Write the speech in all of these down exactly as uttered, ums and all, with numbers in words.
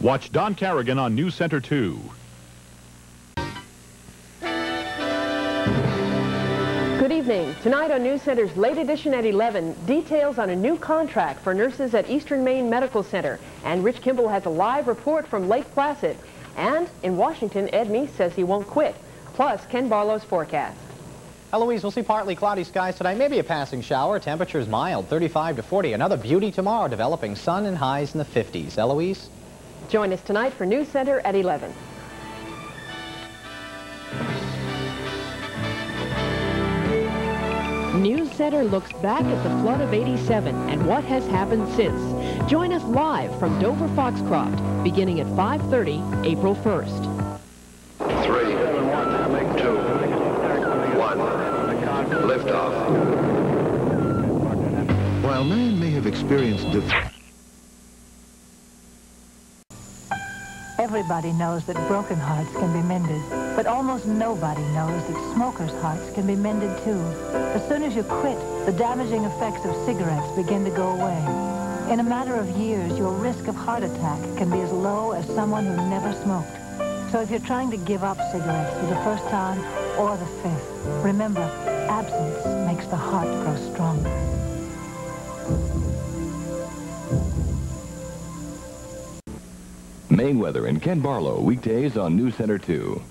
Watch Don Carrigan on News Center two. Good evening. Tonight on News Center's Late Edition at eleven, details on a new contract for nurses at Eastern Maine Medical Center. And Rich Kimball has a live report from Lake Placid. And in Washington, Ed Meese says he won't quit. Plus, Ken Barlow's forecast. Eloise, we'll see partly cloudy skies tonight, maybe a passing shower. Temperatures mild, thirty-five to forty. Another beauty tomorrow, developing sun and highs in the fifties. Eloise? Join us tonight for News Center at eleven. News Center looks back at the flood of eighty-seven and what has happened since. Join us live from Dover Foxcroft, beginning at five thirty, April first. Three, two, one, liftoff. While man may have experienced different... Everybody knows that broken hearts can be mended, but almost nobody knows that smokers' hearts can be mended too. As soon as you quit, the damaging effects of cigarettes begin to go away. In a matter of years, your risk of heart attack can be as low as someone who never smoked. So if you're trying to give up cigarettes for the first time or the fifth, remember, absence makes the heart grow stronger. Maine weather and Ken Barlow, weekdays on News Center two.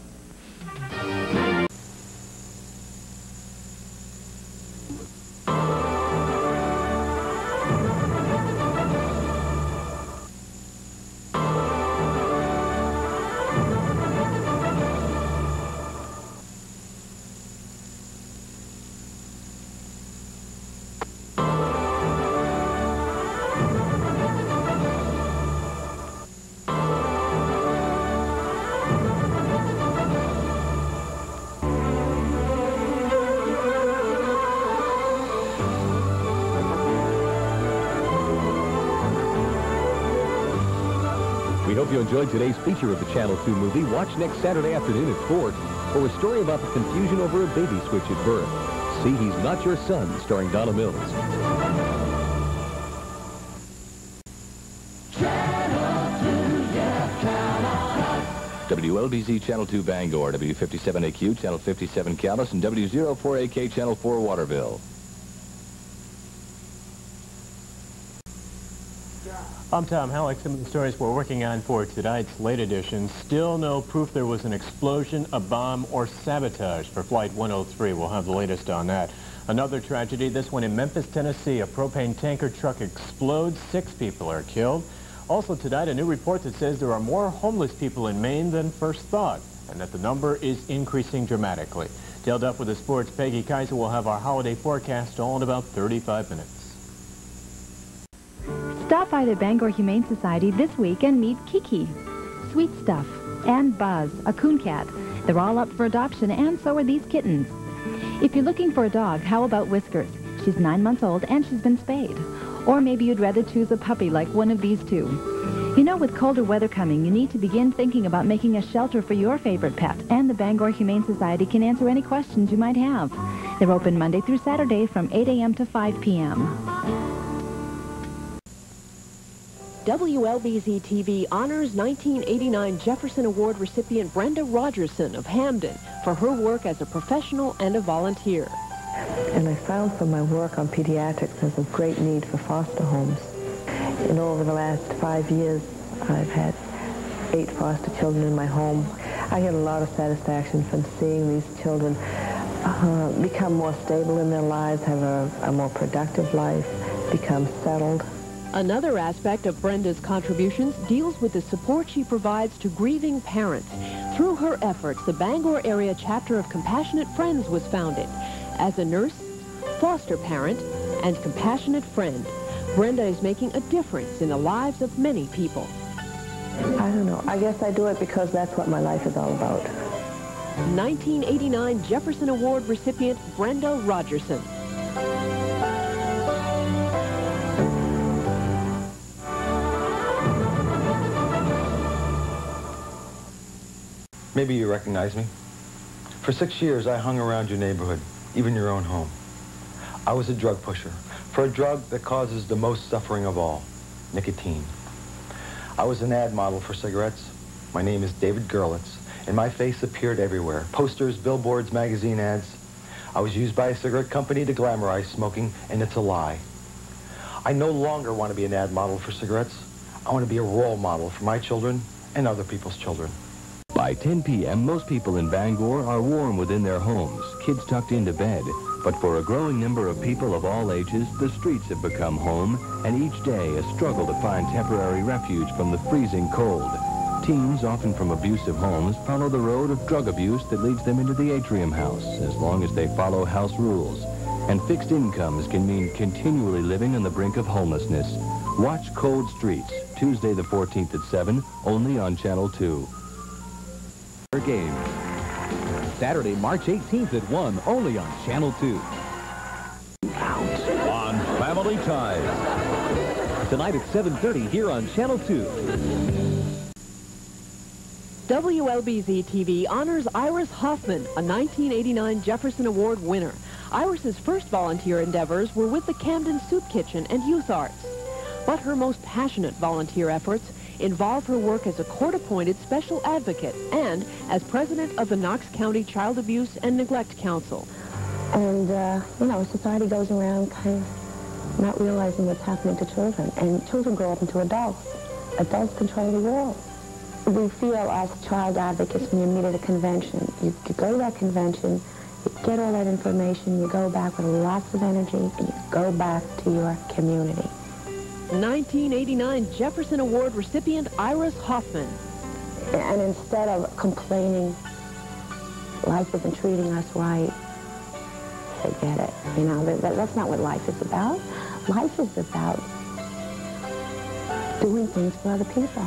If you enjoyed today's feature of the Channel two movie, watch next Saturday afternoon at four for a story about the confusion over a baby switch at birth. See, He's Not Your Son, starring Donna Mills. Channel two, yeah, count on us. W L B Z Channel two Bangor, W fifty-seven A Q Channel fifty-seven Calais, and W zero four A K Channel four Waterville. I'm Tom Halleck. Some of the stories we're working on for tonight's Late Edition. Still no proof there was an explosion, a bomb, or sabotage for Flight one oh three. We'll have the latest on that. Another tragedy, this one in Memphis, Tennessee. A propane tanker truck explodes. Six people are killed. Also tonight, a new report that says there are more homeless people in Maine than first thought, and that the number is increasing dramatically. Tailed up with the sports, Peggy Kaiser will have our holiday forecast all in about thirty-five minutes. Stop by the Bangor Humane Society this week and meet Kiki, Sweet Stuff, and Buzz, a coon cat. They're all up for adoption, and so are these kittens. If you're looking for a dog, how about Whiskers? She's nine months old, and she's been spayed. Or maybe you'd rather choose a puppy like one of these two. You know, with colder weather coming, you need to begin thinking about making a shelter for your favorite pet, and the Bangor Humane Society can answer any questions you might have. They're open Monday through Saturday from eight A M to five P M W L B Z T V honors nineteen eighty-nine Jefferson Award recipient Brenda Rogerson of Hamden for her work as a professional and a volunteer. And I found from my work on pediatrics there's a great need for foster homes. You know, over the last five years, I've had eight foster children in my home. I get a lot of satisfaction from seeing these children uh, become more stable in their lives, have a, a more productive life, become settled. Another aspect of Brenda's contributions deals with the support she provides to grieving parents. Through her efforts, the Bangor area chapter of Compassionate Friends was founded. As a nurse, foster parent, and compassionate friend, Brenda is making a difference in the lives of many people. I don't know. I guess I do it because that's what my life is all about. nineteen eighty-nine Jefferson Award recipient Brenda Rogerson. Maybe you recognize me. For six years, I hung around your neighborhood, even your own home. I was a drug pusher for a drug that causes the most suffering of all, nicotine. I was an ad model for cigarettes. My name is David Görlitz, and my face appeared everywhere. Posters, billboards, magazine ads. I was used by a cigarette company to glamorize smoking, and it's a lie. I no longer want to be an ad model for cigarettes. I want to be a role model for my children and other people's children. By ten p m, most people in Bangor are warm within their homes, kids tucked into bed. But for a growing number of people of all ages, the streets have become home, and each day a struggle to find temporary refuge from the freezing cold. Teens, often from abusive homes, follow the road of drug abuse that leads them into the atrium house, as long as they follow house rules. And fixed incomes can mean continually living on the brink of homelessness. Watch Cold Streets, Tuesday the fourteenth at seven, only on Channel two. Game. Saturday, March eighteenth at one, only on Channel two. On Family Ties. Tonight at seven thirty here on Channel two. W L B Z T V honors Iris Hoffman, a nineteen eighty-nine Jefferson Award winner. Iris's first volunteer endeavors were with the Camden Soup Kitchen and Youth Arts. But her most passionate volunteer efforts involve her work as a court-appointed special advocate and as president of the Knox County Child Abuse and Neglect Council. And, uh, you know, society goes around kind of not realizing what's happening to children. And children grow up into adults. Adults control the world. We feel as child advocates when you meet at a convention. You, you go to that convention, you get all that information, you go back with lots of energy, and you go back to your community. nineteen eighty-nine Jefferson Award recipient Iris Hoffman. And instead of complaining, life isn't treating us right, forget it. You know, that, that's not what life is about. Life is about doing things for other people.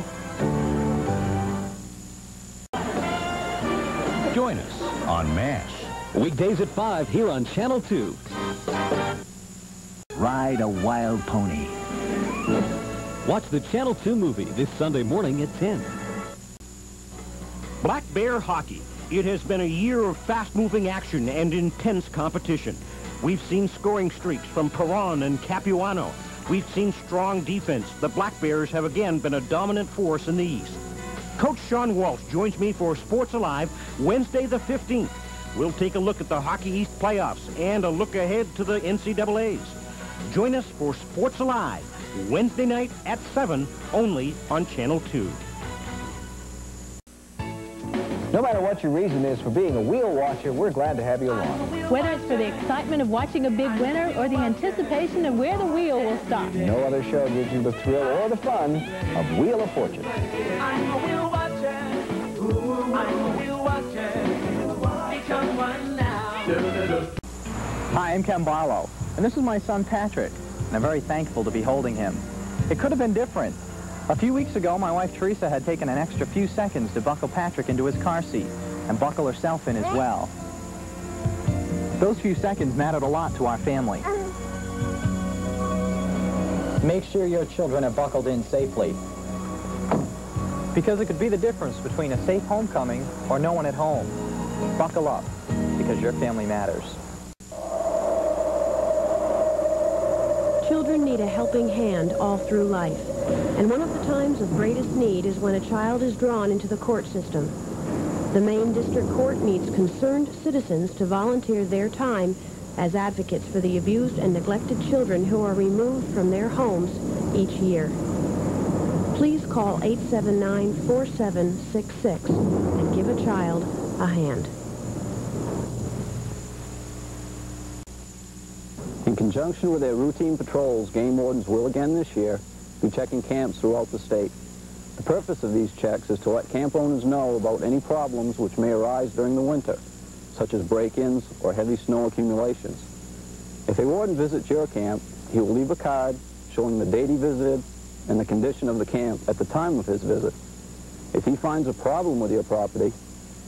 Join us on MASH. Weekdays at five here on Channel two. Ride a Wild Pony. Watch the Channel two movie this Sunday morning at ten. Black Bear Hockey. It has been a year of fast-moving action and intense competition. We've seen scoring streaks from Perron and Capuano. We've seen strong defense. The Black Bears have again been a dominant force in the East. Coach Sean Walsh joins me for Sports Alive Wednesday the fifteenth. We'll take a look at the Hockey East playoffs and a look ahead to the N C A As. Join us for Sports Alive Wednesday night at seven, only on Channel two. No matter what your reason is for being a wheel watcher, we're glad to have you along. Whether it's for the excitement of watching a big winner or the anticipation of where the wheel will stop. No other show gives you the thrill or the fun of Wheel of Fortune. I'm a wheel watcher. Ooh, I'm a wheel watcher. Become one now. Hi, I'm Ken Barlow, and this is my son Patrick. And I'm very thankful to be holding him. It could have been different. A few weeks ago, my wife Teresa had taken an extra few seconds to buckle Patrick into his car seat and buckle herself in as well. Those few seconds mattered a lot to our family. Make sure your children are buckled in safely, because it could be the difference between a safe homecoming or no one at home. Buckle up, because your family matters. Children need a helping hand all through life, and one of the times of greatest need is when a child is drawn into the court system. The Maine District Court needs concerned citizens to volunteer their time as advocates for the abused and neglected children who are removed from their homes each year. Please call eight seven nine, four seven six six and give a child a hand. In conjunction with their routine patrols, game wardens will again this year be checking camps throughout the state. The purpose of these checks is to let camp owners know about any problems which may arise during the winter, such as break-ins or heavy snow accumulations. If a warden visits your camp, he will leave a card showing the date he visited and the condition of the camp at the time of his visit. If he finds a problem with your property,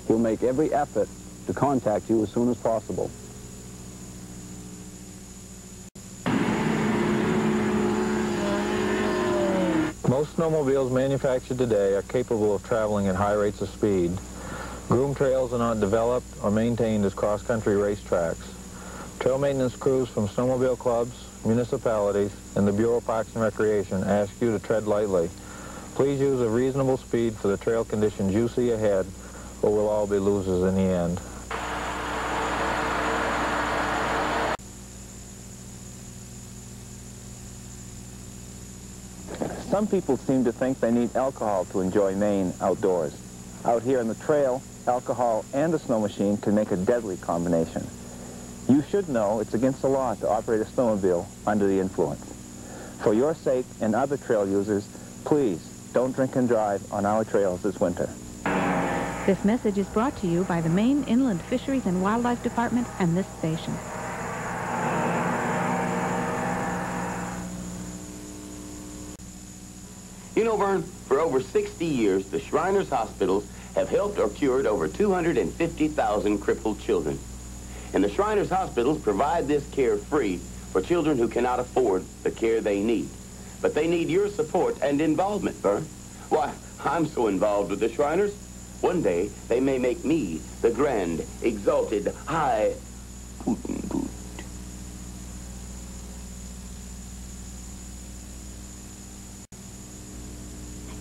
he'll make every effort to contact you as soon as possible. Most snowmobiles manufactured today are capable of traveling at high rates of speed. Groomed trails are not developed or maintained as cross-country racetracks. Trail maintenance crews from snowmobile clubs, municipalities, and the Bureau of Parks and Recreation ask you to tread lightly. Please use a reasonable speed for the trail conditions you see ahead, or we'll all be losers in the end. Some people seem to think they need alcohol to enjoy Maine outdoors. Out here on the trail, alcohol and a snow machine can make a deadly combination. You should know it's against the law to operate a snowmobile under the influence. For your sake and other trail users, please don't drink and drive on our trails this winter. This message is brought to you by the Maine Inland Fisheries and Wildlife Department and this station. You know, Vern, for over sixty years, the Shriners Hospitals have helped or cured over two hundred fifty thousand crippled children. And the Shriners Hospitals provide this care free for children who cannot afford the care they need. But they need your support and involvement, Vern. Why, I'm so involved with the Shriners, one day they may make me the grand, exalted, high...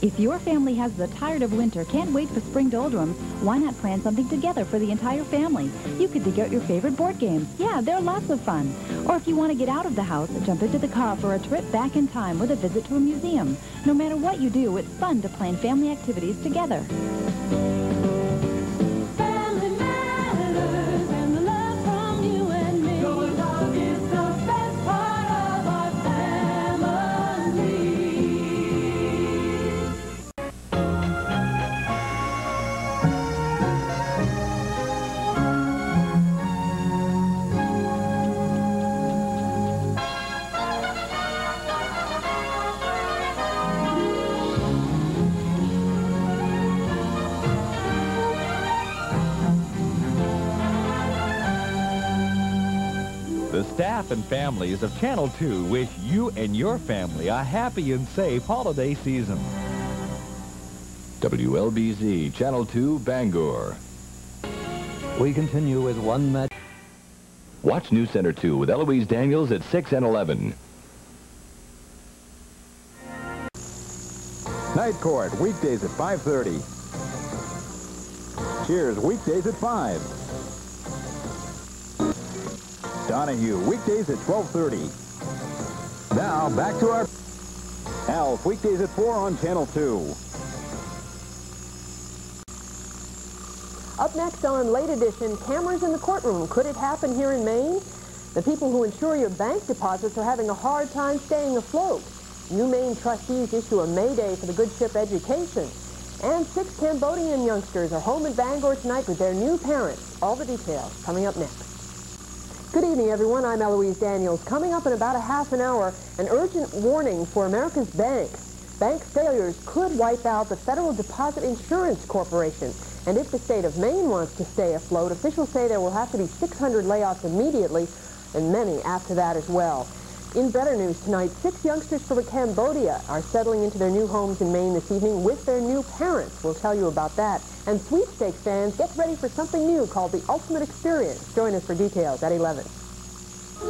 If your family has the tired of winter, can't wait for spring doldrums, why not plan something together for the entire family? You could dig out your favorite board games. Yeah, they're lots of fun. Or if you want to get out of the house, jump into the car for a trip back in time with a visit to a museum. No matter what you do, it's fun to plan family activities together. Staff and families of Channel two wish you and your family a happy and safe holiday season. W L B Z Channel two Bangor. We continue with one match. Watch News Center two with Eloise Daniels at six and eleven. Night Court, weekdays at five thirty. Cheers, weekdays at five. Donahue, weekdays at twelve thirty. Now, back to our... Alf, weekdays at four on Channel two. Up next on Late Edition, cameras in the courtroom. Could it happen here in Maine? The people who insure your bank deposits are having a hard time staying afloat. New Maine trustees issue a mayday for the good ship Education. And six Cambodian youngsters are home in Bangor tonight with their new parents. All the details coming up next. Good evening, everyone. I'm Eloise Daniels. Coming up in about a half an hour, an urgent warning for America's banks. Bank failures could wipe out the Federal Deposit Insurance Corporation. And if the state of Maine wants to stay afloat, officials say there will have to be six hundred layoffs immediately, and many after that as well. In better news tonight, six youngsters from Cambodia are settling into their new homes in Maine this evening with their new parents. We'll tell you about that. And sweepstakes fans, get ready for something new called the Ultimate Experience. Join us for details at eleven.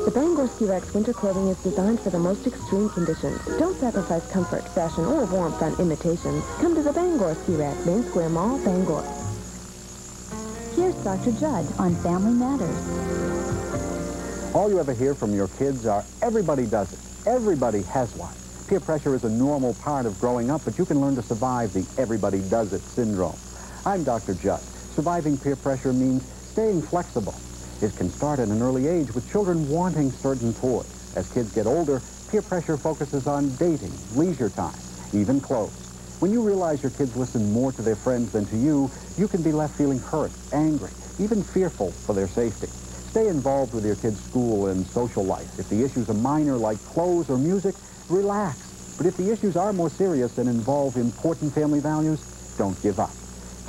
The Bangor Ski-Rex winter clothing is designed for the most extreme conditions. Don't sacrifice comfort, fashion, or warmth on imitations. Come to the Bangor Ski-Rex, Main Square Mall, Bangor. Here's Doctor Judd on Family Matters. All you ever hear from your kids are, everybody does it. Everybody has one. Peer pressure is a normal part of growing up, but you can learn to survive the everybody does it syndrome. I'm Doctor Judd. Surviving peer pressure means staying flexible. It can start at an early age with children wanting certain toys. As kids get older, peer pressure focuses on dating, leisure time, even clothes. When you realize your kids listen more to their friends than to you, you can be left feeling hurt, angry, even fearful for their safety. Stay involved with your kids' school and social life. If the issues are minor, like clothes or music, relax. But if the issues are more serious and involve important family values, don't give up.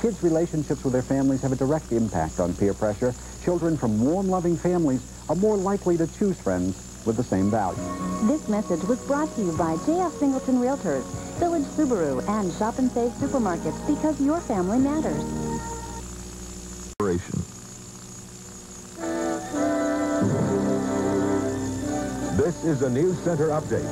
Kids' relationships with their families have a direct impact on peer pressure. Children from warm, loving families are more likely to choose friends with the same values. This message was brought to you by J F Singleton Realtors, Village Subaru, and Shop and Save Supermarkets, because your family matters. This is a News Center update.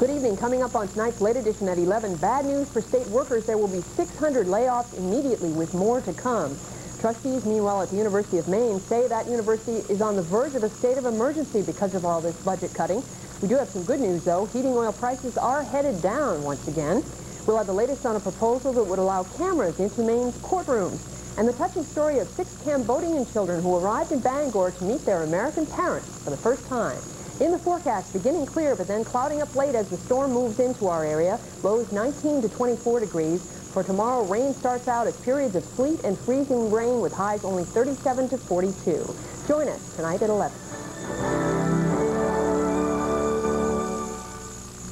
Good evening. Coming up on tonight's late edition at eleven, bad news for state workers. There will be six hundred layoffs immediately, with more to come. Trustees, meanwhile, at the University of Maine say that university is on the verge of a state of emergency because of all this budget cutting. We do have some good news, though. Heating oil prices are headed down once again. We'll have the latest on a proposal that would allow cameras into Maine's courtrooms. And the touching story of six Cambodian children who arrived in Bangor to meet their American parents for the first time. In the forecast, beginning clear, but then clouding up late as the storm moves into our area. Lows nineteen to twenty-four degrees. For tomorrow, rain starts out as periods of sleet and freezing rain with highs only thirty-seven to forty-two. Join us tonight at eleven.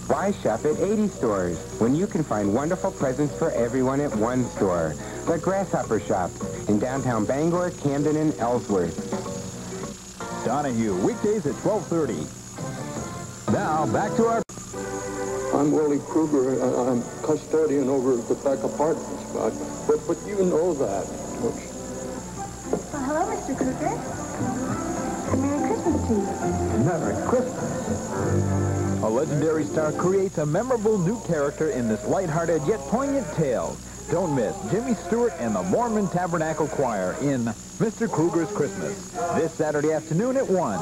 Why shop at eighty stores when you can find wonderful presents for everyone at one store? The Grasshopper Shop in downtown Bangor, Camden, and Ellsworth. Donahue, weekdays at twelve thirty. Now, back to our... I'm Willie Kruger, and I'm custodian over at the back apartments, but, but, but you know that. Oops. Well, hello, Mister Kruger. Merry Christmas to you. Merry Christmas. A legendary star creates a memorable new character in this lighthearted yet poignant tale. Don't miss Jimmy Stewart and the Mormon Tabernacle Choir in Mister Kruger's Christmas, this Saturday afternoon at one.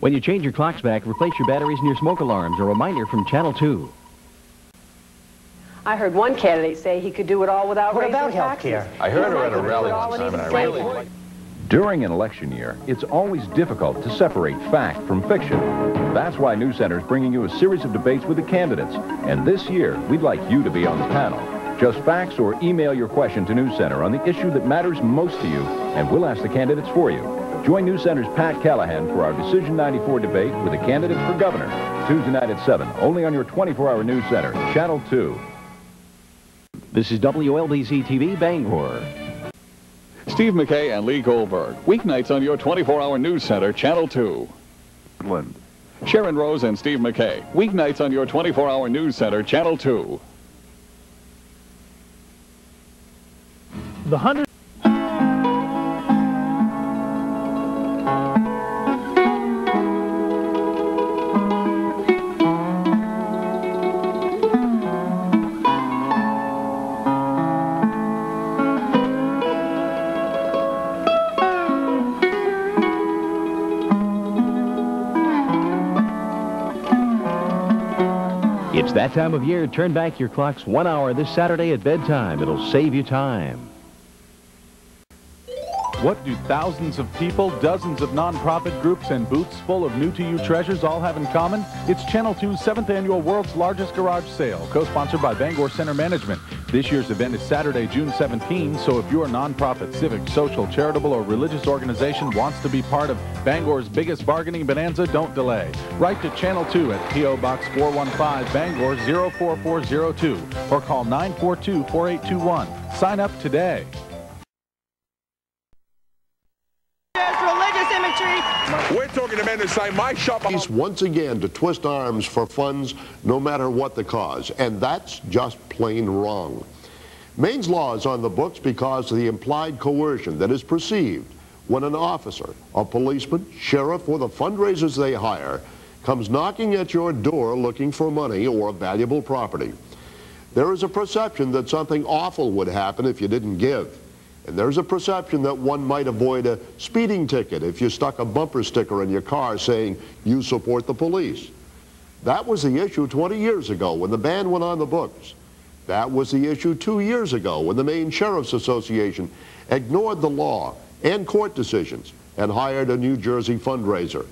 When you change your clocks back, replace your batteries and your smoke alarms. A reminder from Channel two. I heard one candidate say he could do it all without raising taxes. What about health care? I heard her at a rally one time, and I really... During an election year, it's always difficult to separate fact from fiction. That's why News Center's bringing you a series of debates with the candidates. And this year, we'd like you to be on the panel. Just fax or email your question to News Center on the issue that matters most to you, and we'll ask the candidates for you. Join News Center's Pat Callahan for our Decision ninety-four debate with the candidates for governor. Tuesday night at seven, only on your twenty-four hour News Center, Channel two. This is W L B Z T V Bangor. Steve McKay and Lee Goldberg, weeknights on your twenty-four hour News Center, Channel two. Sharon Rose and Steve McKay, weeknights on your twenty-four hour News Center, Channel two. The hundred. It's that time of year. Turn back your clocks one hour this Saturday at bedtime. It'll save you time. What do thousands of people, dozens of nonprofit groups, and booths full of new-to-you treasures all have in common? It's Channel two's seventh Annual World's Largest Garage Sale, co-sponsored by Bangor Center Management. This year's event is Saturday, June seventeenth, so if your nonprofit, civic, social, charitable, or religious organization wants to be part of Bangor's biggest bargaining bonanza, don't delay. Write to Channel two at P O Box four one five, Bangor zero four four zero two, or call nine four two, four eight two one. Sign up today. We're talking to men who say, my shop... He's once again to twist arms for funds, no matter what the cause, and that's just plain wrong. Maine's law is on the books because of the implied coercion that is perceived when an officer, a policeman, sheriff, or the fundraisers they hire comes knocking at your door looking for money or valuable property. There is a perception that something awful would happen if you didn't give. And there's a perception that one might avoid a speeding ticket if you stuck a bumper sticker in your car saying, you support the police. That was the issue twenty years ago when the ban went on the books. That was the issue two years ago when the Maine Sheriff's Association ignored the law and court decisions and hired a New Jersey fundraiser.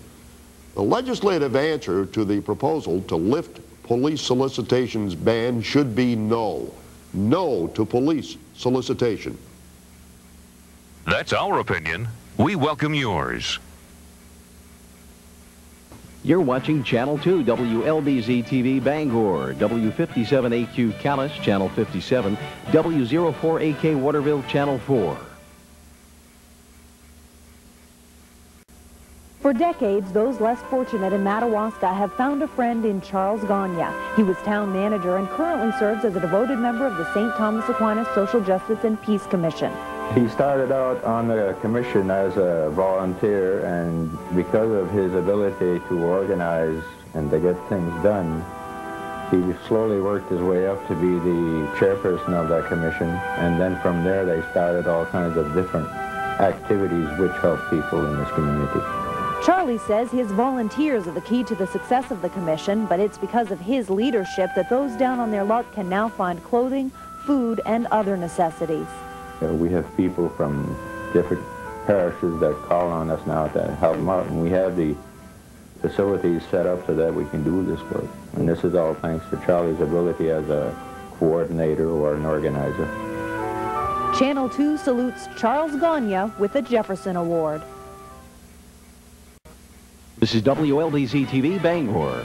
The legislative answer to the proposal to lift police solicitations ban should be no. No to police solicitation. That's our opinion. We welcome yours. You're watching Channel two, W L B Z T V Bangor, W fifty-seven A Q Calais, Channel fifty-seven, W zero four A K Waterville, Channel four. For decades, those less fortunate in Madawaska have found a friend in Charles Gonya. He was town manager and currently serves as a devoted member of the Saint Thomas Aquinas Social Justice and Peace Commission. He started out on the commission as a volunteer, and because of his ability to organize and to get things done, he slowly worked his way up to be the chairperson of that commission, and then from there they started all kinds of different activities which help people in this community. Charlie says his volunteers are the key to the success of the commission, but it's because of his leadership that those down on their luck can now find clothing, food, and other necessities. We have people from different parishes that call on us now to help them out, and we have the facilities set up so that we can do this work. And this is all thanks to Charlie's ability as a coordinator or an organizer. Channel two salutes Charles Gonya with the Jefferson Award. This is W L B Z T V Bangor.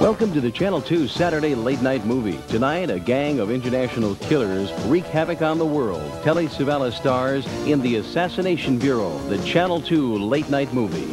Welcome to the Channel two Saturday Late Night Movie. Tonight, a gang of international killers wreak havoc on the world. Telly Savalas stars in The Assassination Bureau, the Channel two Late Night Movie.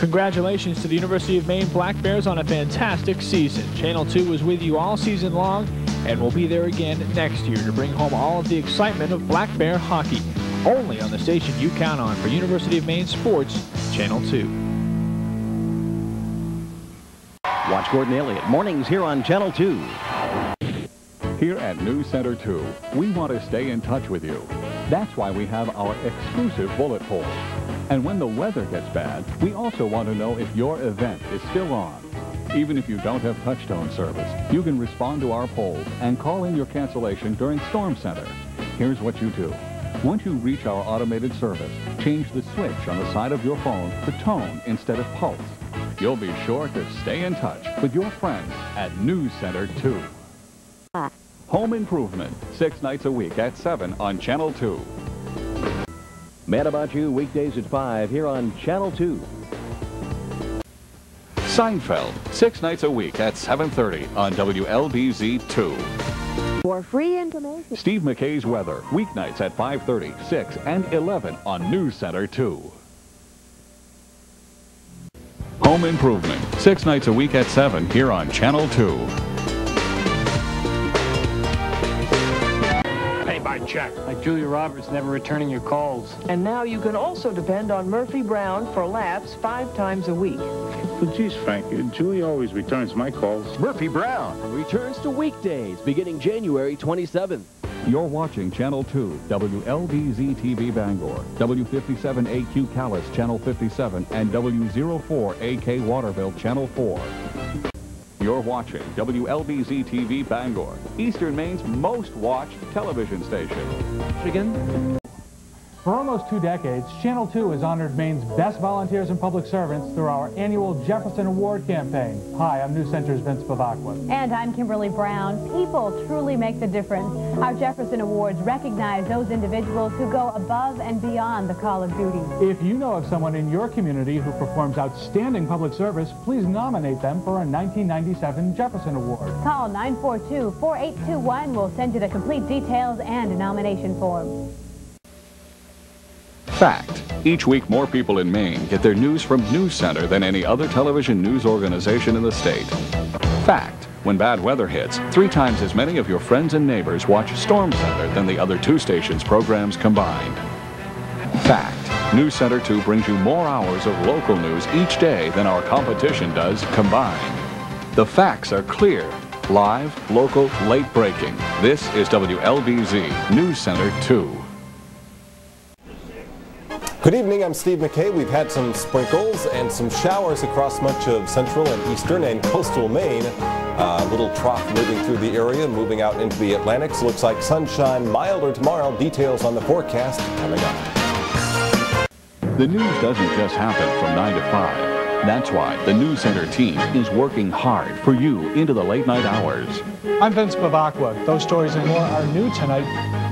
Congratulations to the University of Maine Black Bears on a fantastic season. Channel two was with you all season long and will be there again next year to bring home all of the excitement of Black Bear hockey. Only on the station you count on for University of Maine Sports, Channel two. Watch Gordon Elliott mornings here on Channel two. Here at News Center two, we want to stay in touch with you. That's why we have our exclusive bullet poll. And when the weather gets bad, we also want to know if your event is still on. Even if you don't have Touchstone service, you can respond to our poll and call in your cancellation during Storm Center. Here's what you do. Once you reach our automated service, change the switch on the side of your phone to tone instead of pulse. You'll be sure to stay in touch with your friends at News Center two. Home Improvement, six nights a week at seven on Channel two. Mad About You, weekdays at five, here on Channel two. Seinfeld, six nights a week at seven thirty on W L B Z two. For free information. Steve McKay's Weather, weeknights at five thirty, six, and eleven on News Center two. Home Improvement, six nights a week at seven, here on Channel two. Check. Like Julia Roberts never returning your calls. And now you can also depend on Murphy Brown for laughs five times a week. Well, geez, Frank, Julia always returns my calls. Murphy Brown returns to weekdays beginning January twenty-seventh. You're watching Channel two, W L B Z T V Bangor, W fifty-seven A Q Calais, Channel fifty-seven, and W zero four A K Waterville, Channel four. You're watching W L B Z T V Bangor, Eastern Maine's most watched television station. Michigan. For almost two decades, Channel two has honored Maine's best volunteers and public servants through our annual Jefferson Award campaign. Hi, I'm News Center's Vince Bevacqua. And I'm Kimberly Brown. People truly make the difference. Our Jefferson Awards recognize those individuals who go above and beyond the call of duty. If you know of someone in your community who performs outstanding public service, please nominate them for a nineteen ninety-seven Jefferson Award. Call nine four two, four eight two one. We'll send you the complete details and a nomination form. Fact. Each week, more people in Maine get their news from News Center than any other television news organization in the state. Fact. When bad weather hits, three times as many of your friends and neighbors watch Storm Center than the other two stations' programs combined. Fact. News Center two brings you more hours of local news each day than our competition does combined. The facts are clear. Live, local, late-breaking. This is W L B Z News Center two. Good evening, I'm Steve McKay. We've had some sprinkles and some showers across much of central and eastern and coastal Maine. A uh, little trough moving through the area, moving out into the Atlantic. So looks like sunshine, milder tomorrow. Details on the forecast coming up. The news doesn't just happen from nine to five. That's why the News Center team is working hard for you into the late night hours. I'm Vince Bevacqua. Those stories and more are new tonight.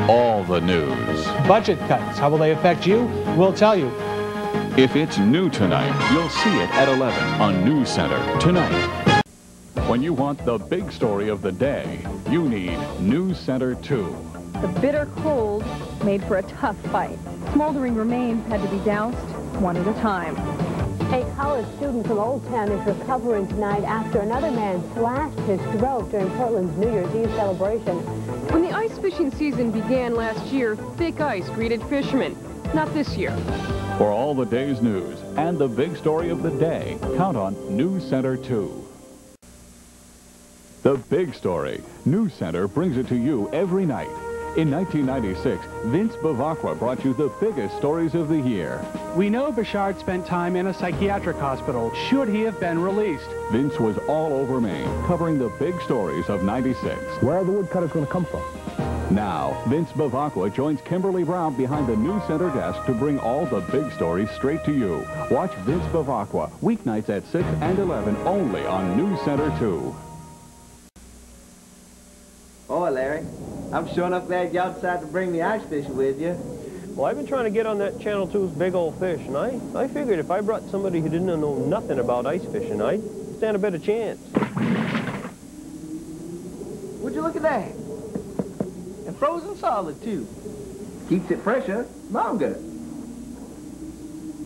All the news. Budget cuts. How will they affect you? We'll tell you. If it's new tonight, you'll see it at eleven on News Center tonight. When you want the big story of the day, you need News Center two. The bitter cold made for a tough fight. Smoldering remains had to be doused one at a time. A college student from Old Town is recovering tonight after another man slashed his throat during Portland's New Year's Eve celebration. When the ice fishing season began last year, thick ice greeted fishermen. Not this year. For all the day's news and the big story of the day, count on News Center two. The Big Story. News Center brings it to you every night. In nineteen ninety-six, Vince Bevacqua brought you the biggest stories of the year. We know Bouchard spent time in a psychiatric hospital. Should he have been released? Vince was all over Maine, covering the big stories of ninety-six. Where are the woodcutters going to come from? Now, Vince Bevacqua joins Kimberly Brown behind the News Center desk to bring all the big stories straight to you. Watch Vince Bevacqua weeknights at six and eleven only on News Center two. Oh, Larry. I'm sure enough glad you outside to bring the ice fishing with you. Well, I've been trying to get on that Channel two's big old fish, and I, I figured if I brought somebody who didn't know nothing about ice fishing, I'd stand a better chance. Would you look at that? And frozen solid, too. Keeps it fresher longer.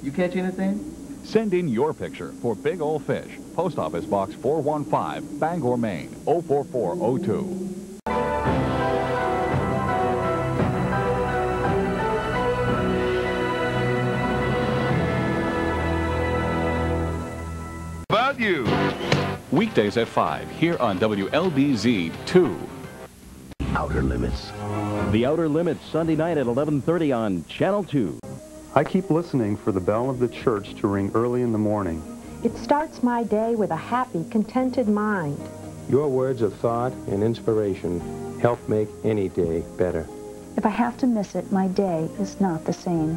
You catch anything? Send in your picture for Big Old Fish, Post Office Box four one five, Bangor, Maine, oh four four oh two. You. Weekdays at five here on W L B Z two. Outer Limits. The Outer Limits, Sunday night at eleven thirty on Channel two. I keep listening for the bell of the church to ring early in the morning. It starts my day with a happy, contented mind. Your words of thought and inspiration help make any day better. If I have to miss it, my day is not the same.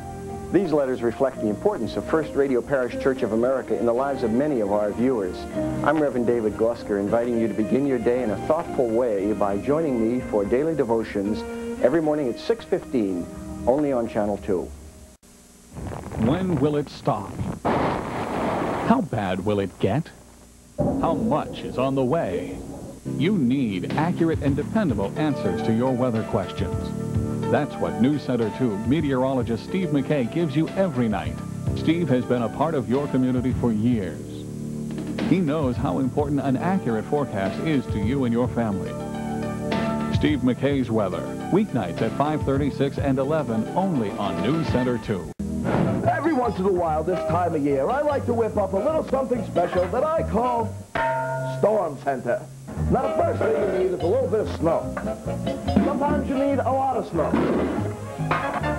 These letters reflect the importance of First Radio Parish Church of America in the lives of many of our viewers. I'm Reverend David Gosker, inviting you to begin your day in a thoughtful way by joining me for daily devotions every morning at six fifteen, only on Channel two. When will it stop? How bad will it get? How much is on the way? You need accurate and dependable answers to your weather questions. That's what News Center two meteorologist Steve McKay gives you every night. Steve has been a part of your community for years. He knows how important an accurate forecast is to you and your family. Steve McKay's Weather, weeknights at five thirty, six, and eleven, only on News Center two. Every once in a while this time of year, I like to whip up a little something special that I call Storm Center. Now, first thing you need is a little bit of snow. Sometimes you need a lot of snow.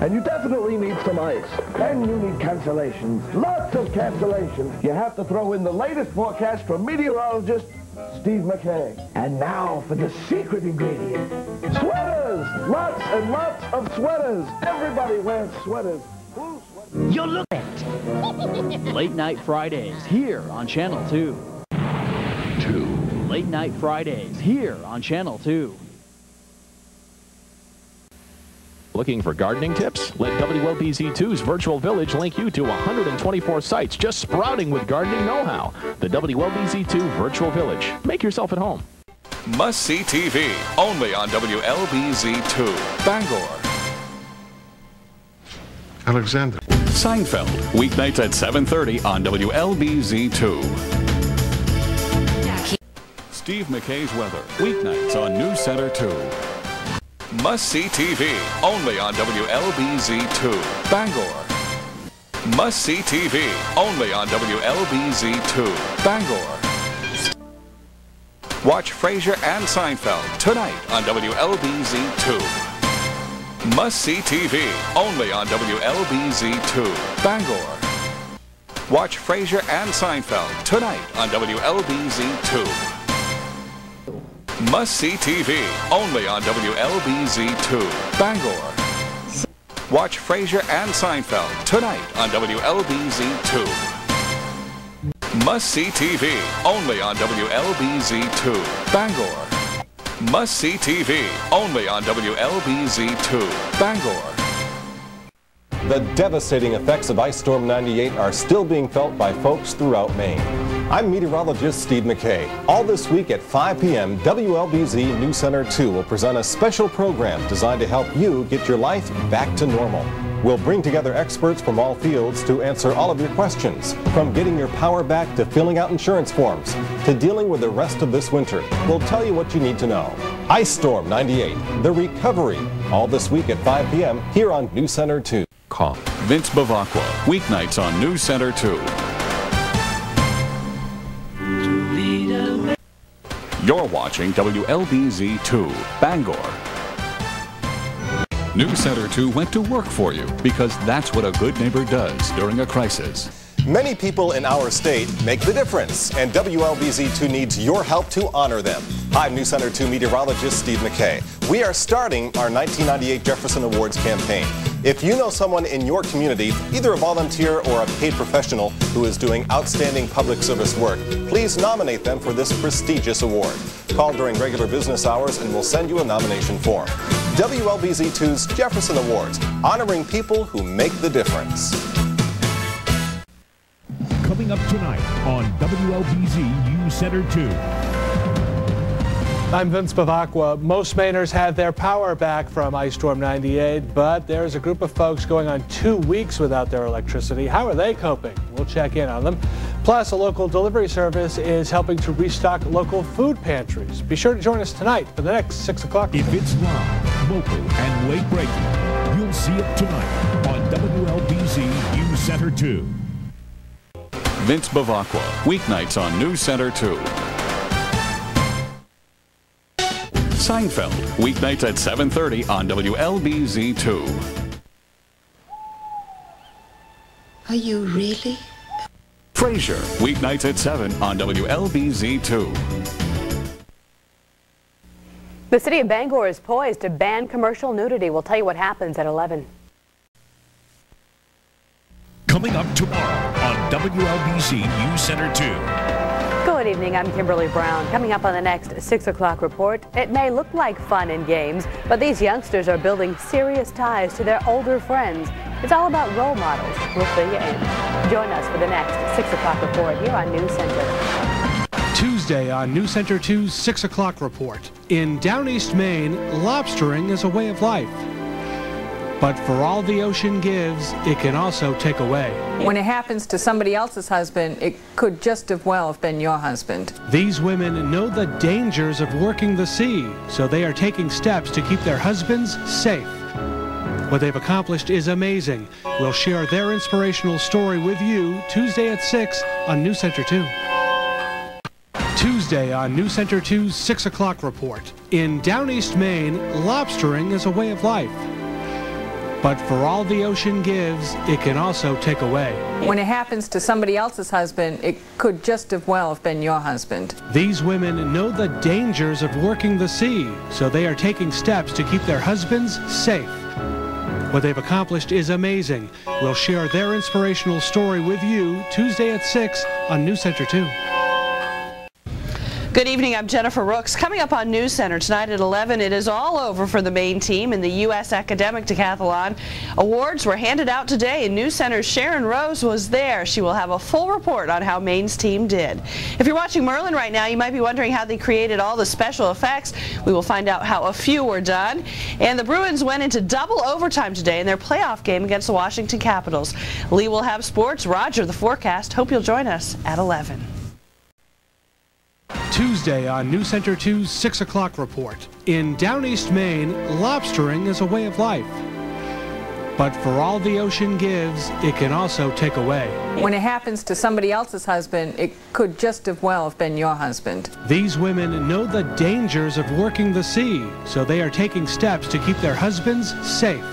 And you definitely need some ice. And you need cancellations. Lots of cancellations. You have to throw in the latest forecast from meteorologist Steve McKay. And now for the secret ingredient. Sweaters! Lots and lots of sweaters. Everybody wears sweaters. Ooh, sweaters. You look at Late Night Fridays here on Channel two. two. Late Night Fridays, here on Channel two. Looking for gardening tips? Let W L B Z two's Virtual Village link you to one hundred twenty-four sites just sprouting with gardening know-how. The W L B Z two Virtual Village. Make yourself at home. Must-see T V, only on W L B Z two. Bangor. Alexander. Seinfeld, weeknights at seven thirty on W L B Z two. Steve McKay's Weather, weeknights on News Center two. Must-see T V, only on W L B Z two. Bangor. Must-see T V, only on W L B Z two. Bangor. Watch Frasier and Seinfeld tonight on W L B Z two. Must-see T V, only on W L B Z two. Bangor. Watch Frasier and Seinfeld tonight on W L B Z two. Must-see T V, only on W L B Z two. Bangor. Watch Frasier and Seinfeld tonight on W L B Z two. Must-see T V, only on W L B Z two, Bangor. Must-see T V, only on W L B Z two, Bangor. The devastating effects of Ice Storm ninety-eight are still being felt by folks throughout Maine. I'm meteorologist Steve McKay. All this week at five p m, W L B Z News Center two will present a special program designed to help you get your life back to normal. We'll bring together experts from all fields to answer all of your questions, from getting your power back to filling out insurance forms to dealing with the rest of this winter. We'll tell you what you need to know. Ice Storm ninety-eight, the recovery, all this week at five p m here on News Center two. Call Vince Bevacqua, weeknights on News Center two. You're watching W L B Z two, Bangor. News Center two went to work for you because that's what a good neighbor does during a crisis. Many people in our state make the difference, and W L B Z two needs your help to honor them. I'm News Center two meteorologist Steve McKay. We are starting our nineteen ninety-eight Jefferson Awards campaign. If you know someone in your community, either a volunteer or a paid professional who is doing outstanding public service work, please nominate them for this prestigious award. Call during regular business hours and we'll send you a nomination form. W L B Z two's Jefferson Awards, honoring people who make the difference. Coming up tonight on W L B Z News Center two. I'm Vince Bevacqua. Most Mainers had their power back from Ice Storm ninety-eight, but there's a group of folks going on two weeks without their electricity. How are they coping? We'll check in on them. Plus, a local delivery service is helping to restock local food pantries. Be sure to join us tonight for the next six o'clock. If it's live, local and late breaking, you'll see it tonight on W L B Z News Center two. Vince Bevacqua, weeknights on News Center two. Seinfeld, weeknights at seven thirty on W L B Z two. Are you really? Frasier, weeknights at seven on W L B Z two. The city of Bangor is poised to ban commercial nudity. We'll tell you what happens at eleven. Coming up tomorrow on W L B Z News Center two. Good evening, I'm Kimberly Brown. Coming up on the next six o'clock report, it may look like fun and games, but these youngsters are building serious ties to their older friends. It's all about role models. We'll fill you in. Join us for the next six o'clock report here on News Center. Tuesday on News Center two's six o'clock report. In Down East Maine, lobstering is a way of life. But for all the ocean gives, it can also take away. When it happens to somebody else's husband, it could just as well have been your husband. These women know the dangers of working the sea, so they are taking steps to keep their husbands safe. What they've accomplished is amazing. We'll share their inspirational story with you Tuesday at six on News Center two. Tuesday on News Center two's six o'clock report. In Down East Maine, lobstering is a way of life. But for all the ocean gives, it can also take away. When it happens to somebody else's husband, it could just as well have been your husband. These women know the dangers of working the sea, so they are taking steps to keep their husbands safe. What they've accomplished is amazing. We'll share their inspirational story with you Tuesday at six on News Center two. Good evening, I'm Jennifer Rooks. Coming up on News Center tonight at eleven, it is all over for the Maine team in the U S Academic Decathlon. Awards were handed out today, and News Center's Sharon Rose was there. She will have a full report on how Maine's team did. If you're watching Merlin right now, you might be wondering how they created all the special effects. We will find out how a few were done. And the Bruins went into double overtime today in their playoff game against the Washington Capitals. Lee will have sports, Roger the forecast. Hope you'll join us at eleven. Tuesday on News Center two's six o'clock report. In Down East Maine, lobstering is a way of life. But for all the ocean gives, it can also take away. When it happens to somebody else's husband, it could just as well have been your husband. These women know the dangers of working the sea, so they are taking steps to keep their husbands safe.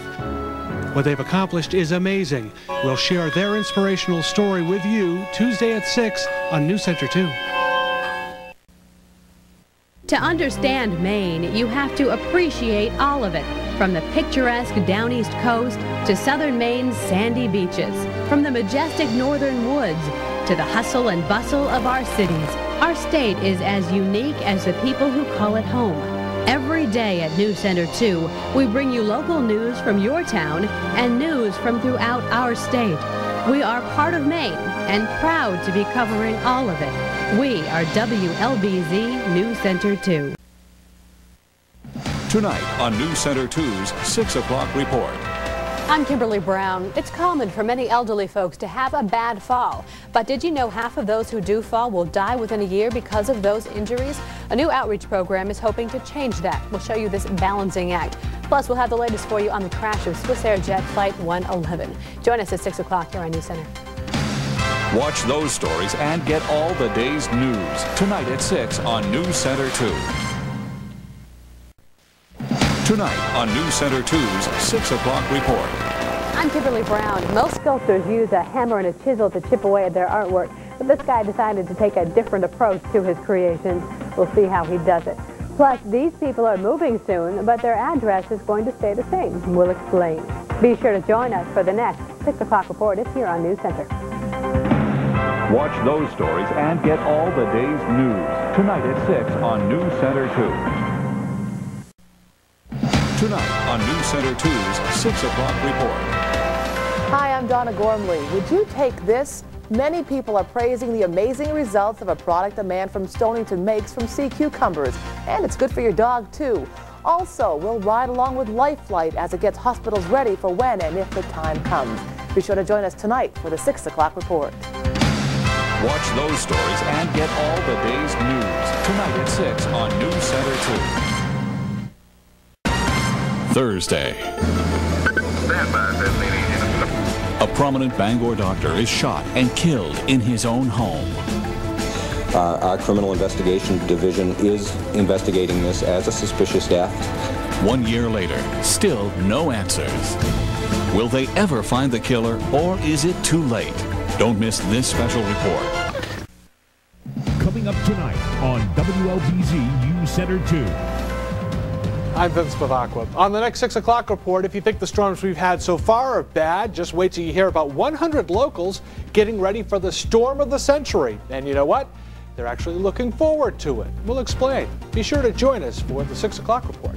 What they've accomplished is amazing. We'll share their inspirational story with you Tuesday at six on News Center two. To understand Maine, you have to appreciate all of it. From the picturesque Down East Coast to southern Maine's sandy beaches, from the majestic northern woods to the hustle and bustle of our cities. Our state is as unique as the people who call it home. Every day at News Center two, we bring you local news from your town and news from throughout our state. We are part of Maine and proud to be covering all of it. We are W L B Z News Center two. Tonight on News Center two's six o'clock report. I'm Kimberly Brown. It's common for many elderly folks to have a bad fall. But did you know half of those who do fall will die within a year because of those injuries? A new outreach program is hoping to change that. We'll show you this balancing act. Plus, we'll have the latest for you on the crash of Swiss Air Jet Flight one eleven. Join us at six o'clock here on News Center. Watch those stories and get all the day's news tonight at six on News Center two. Tonight on News Center two's six o'clock report. I'm Kimberly Brown. Most sculptors use a hammer and a chisel to chip away at their artwork, but this guy decided to take a different approach to his creations. We'll see how he does it. Plus, these people are moving soon, but their address is going to stay the same. We'll explain. Be sure to join us for the next six o'clock report. It's here on News Center. Watch those stories and get all the day's news tonight at six on News Center two. Tonight on News Center two's six o'clock report. Hi, I'm Donna Gormley. Would you take this? Many people are praising the amazing results of a product a man from Stonington makes from sea cucumbers. And it's good for your dog, too. Also, we'll ride along with Life Flight as it gets hospitals ready for when and if the time comes. Be sure to join us tonight for the six o'clock report. Watch those stories and get all the day's news tonight at six on News Center two. Thursday, a prominent Bangor doctor is shot and killed in his own home. Uh, our criminal investigation division is investigating this as a suspicious death. One year later, still no answers. Will they ever find the killer, or is it too late? Don't miss this special report. Coming up tonight on W L B Z News Center two. I'm Vince Bevacqua. On the next six o'clock report, if you think the storms we've had so far are bad, just wait till you hear about one hundred locals getting ready for the storm of the century. And you know what? They're actually looking forward to it. We'll explain. Be sure to join us for the six o'clock report.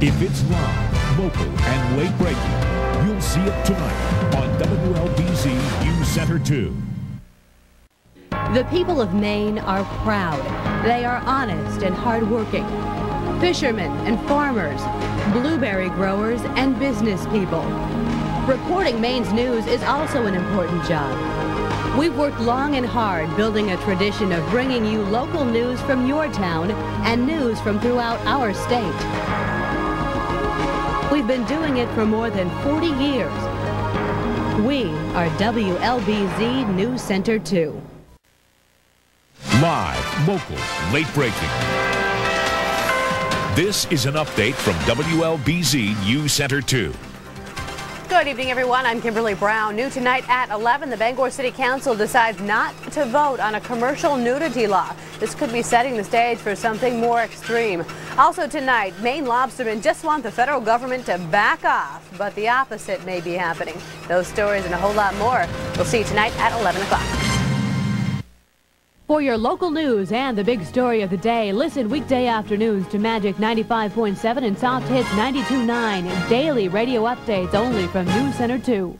If it's live, local, and late-breaking, you'll see it tonight on W L B Z News Center two. The people of Maine are proud. They are honest and hardworking. Fishermen and farmers, blueberry growers and business people. Reporting Maine's news is also an important job. We've worked long and hard building a tradition of bringing you local news from your town and news from throughout our state. We've been doing it for more than forty years. We are W L B Z News Center two. Live, local, late-breaking. This is an update from W L B Z News Center two. Good evening, everyone. I'm Kimberly Brown. New tonight at eleven, the Bangor City Council decides not to vote on a commercial nudity law. This could be setting the stage for something more extreme. Also tonight, Maine lobstermen just want the federal government to back off, but the opposite may be happening. Those stories and a whole lot more. We'll see you tonight at eleven o'clock. For your local news and the big story of the day, listen weekday afternoons to Magic ninety-five point seven and Soft Hits ninety-two point nine. Daily radio updates only from News Center two.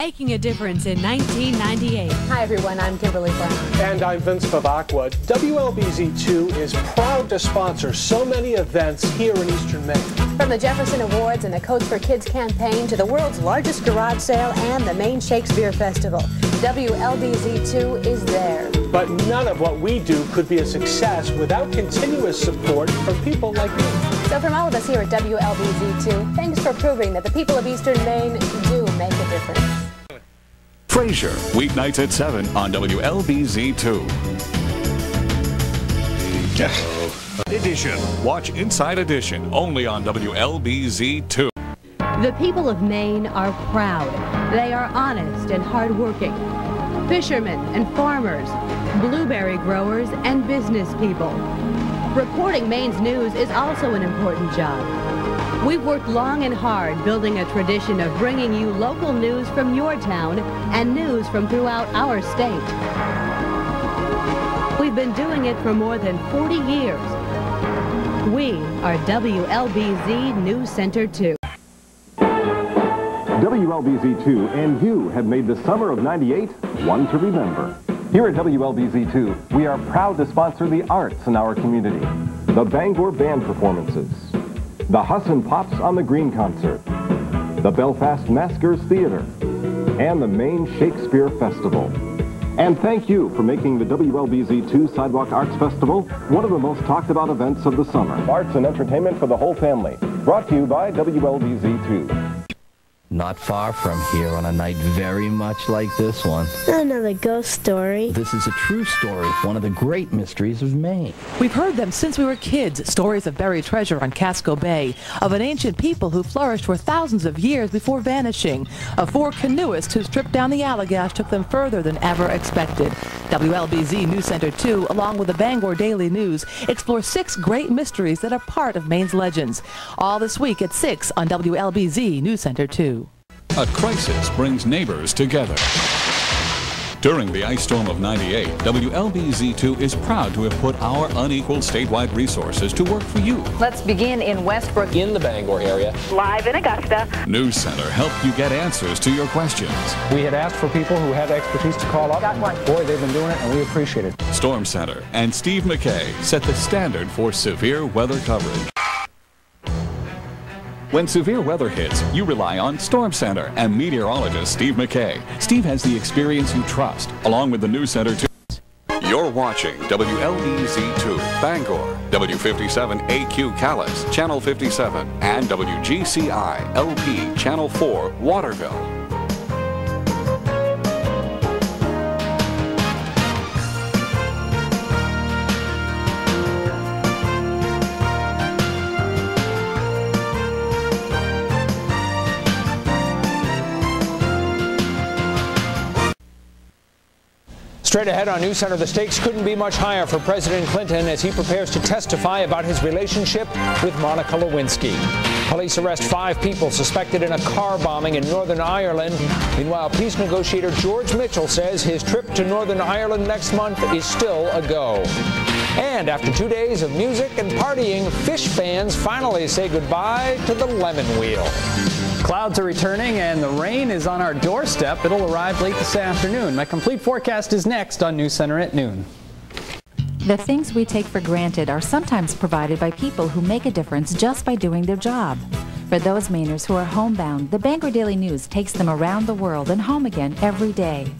Making a difference in nineteen ninety-eight. Hi everyone, I'm Kimberly Brown. And I'm Vince Bevacqua. W L B Z two is proud to sponsor so many events here in Eastern Maine. From the Jefferson Awards and the Codes for Kids campaign to the world's largest garage sale and the Maine Shakespeare Festival, W L B Z two is there. But none of what we do could be a success without continuous support from people like you. So from all of us here at W L B Z two, thanks for proving that the people of Eastern Maine do make a difference. Frazier, weeknights at seven on W L B Z two. Edition. Watch Inside Edition only on W L B Z two. The people of Maine are proud. They are honest and hardworking. Fishermen and farmers, blueberry growers and business people. Reporting Maine's news is also an important job. We've worked long and hard building a tradition of bringing you local news from your town and news from throughout our state. We've been doing it for more than forty years. We are W L B Z News Center two. W L B Z two and you have made the summer of ninety-eight one to remember. Here at W L B Z two, we are proud to sponsor the arts in our community. The Bangor Band Performances, the Huss and Pops on the Green Concert, the Belfast Maskers Theater, and the Maine Shakespeare Festival. And thank you for making the W L B Z two Sidewalk Arts Festival one of the most talked about events of the summer. Arts and entertainment for the whole family. Brought to you by W L B Z two. Not far from here on a night very much like this one. Another ghost story. This is a true story, one of the great mysteries of Maine. We've heard them since we were kids, stories of buried treasure on Casco Bay, of an ancient people who flourished for thousands of years before vanishing, of four canoeists whose trip down the Allagash took them further than ever expected. W L B Z News Center two, along with the Bangor Daily News, explore six great mysteries that are part of Maine's legends. All this week at six on W L B Z News Center two. A crisis brings neighbors together. During the ice storm of ninety-eight, W L B Z two is proud to have put our unequal statewide resources to work for you. Let's begin in Westbrook, in the Bangor area. Live in Augusta. News Center helped you get answers to your questions. We had asked for people who have expertise to call up. Got one. Boy, they've been doing it, and we appreciate it. Storm Center and Steve McKay set the standard for severe weather coverage. When severe weather hits, you rely on Storm Center and meteorologist Steve McKay. Steve has the experience you trust, along with the News Center too. You're watching W L B Z two, Bangor, W fifty-seven A Q Calais, Channel fifty-seven, and W G C I L P, Channel four, Waterville. Straight ahead on News Center, the stakes couldn't be much higher for President Clinton as he prepares to testify about his relationship with Monica Lewinsky. Police arrest five people suspected in a car bombing in Northern Ireland. Meanwhile, peace negotiator George Mitchell says his trip to Northern Ireland next month is still a go. And after two days of music and partying, fish fans finally say goodbye to the lemon wheel. Clouds are returning and the rain is on our doorstep. It'll arrive late this afternoon. My complete forecast is next on News Center at noon. The things we take for granted are sometimes provided by people who make a difference just by doing their job. For those Mainers who are homebound, the Bangor Daily News takes them around the world and home again every day.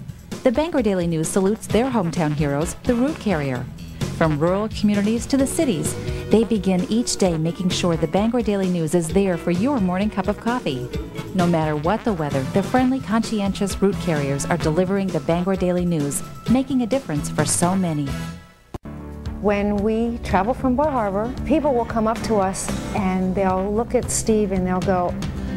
The Bangor Daily News salutes their hometown heroes, the route carrier. From rural communities to the cities, they begin each day making sure the Bangor Daily News is there for your morning cup of coffee. No matter what the weather, the friendly, conscientious route carriers are delivering the Bangor Daily News, making a difference for so many. When we travel from Bar Harbor, people will come up to us and they'll look at Steve and they'll go,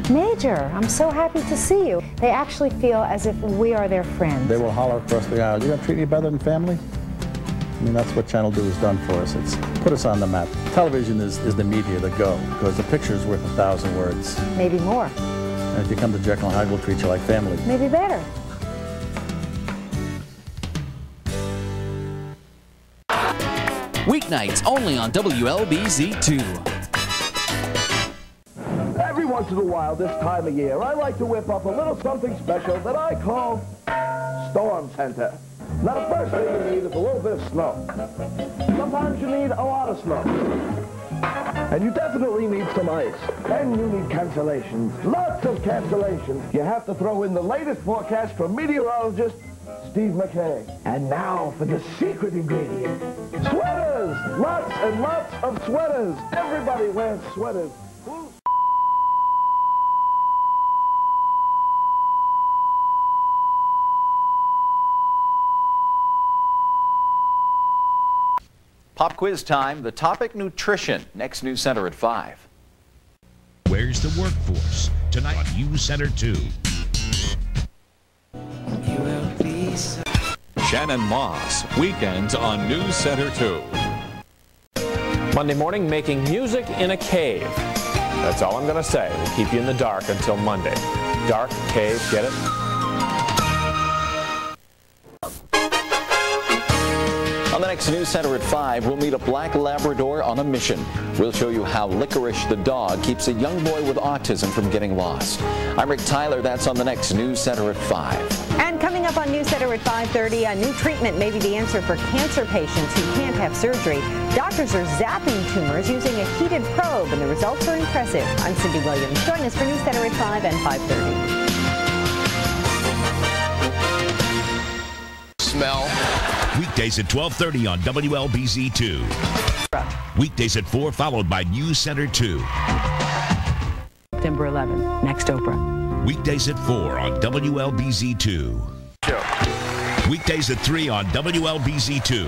"Major, I'm so happy to see you." They actually feel as if we are their friends. They will holler across the aisle, "You're going to treat me better than family?" I mean, that's what Channel two has done for us. It's put us on the map. Television is, is the media to go, because the picture is worth a thousand words. Maybe more. And if you come to Jekyll and Hyde, we'll treat you like family. Maybe better. Weeknights only on W L B Z two. Every once in a while this time of year, I like to whip up a little something special that I call Storm Center. Now, first thing you need is a little bit of snow. Sometimes you need a lot of snow. And you definitely need some ice. And you need cancellations. Lots of cancellations. You have to throw in the latest forecast from meteorologist Steve McKay. And now for the secret ingredient. Sweaters! Lots and lots of sweaters. Everybody wears sweaters. Pop quiz time, the topic nutrition, next News Center at five. Where's the workforce? Tonight on News Center two. You will be so Shannon Moss, weekends on News Center two. Monday morning, making music in a cave. That's all I'm going to say. We'll keep you in the dark until Monday. Dark cave, get it? On the next News Center at five, we'll meet a black Labrador on a mission. We'll show you how Licorice the dog keeps a young boy with autism from getting lost. I'm Rick Tyler. That's on the next News Center at five. And coming up on News Center at five thirty, a new treatment may be the answer for cancer patients who can't have surgery. Doctors are zapping tumors using a heated probe, and the results are impressive. I'm Cindy Williams. Join us for News Center at five and five thirty. Smell. Weekdays at twelve thirty on W L B Z two. Weekdays at four, followed by News Center two. September eleventh, next Oprah. Weekdays at four on W L B Z two. Sure. Weekdays at three on W L B Z two.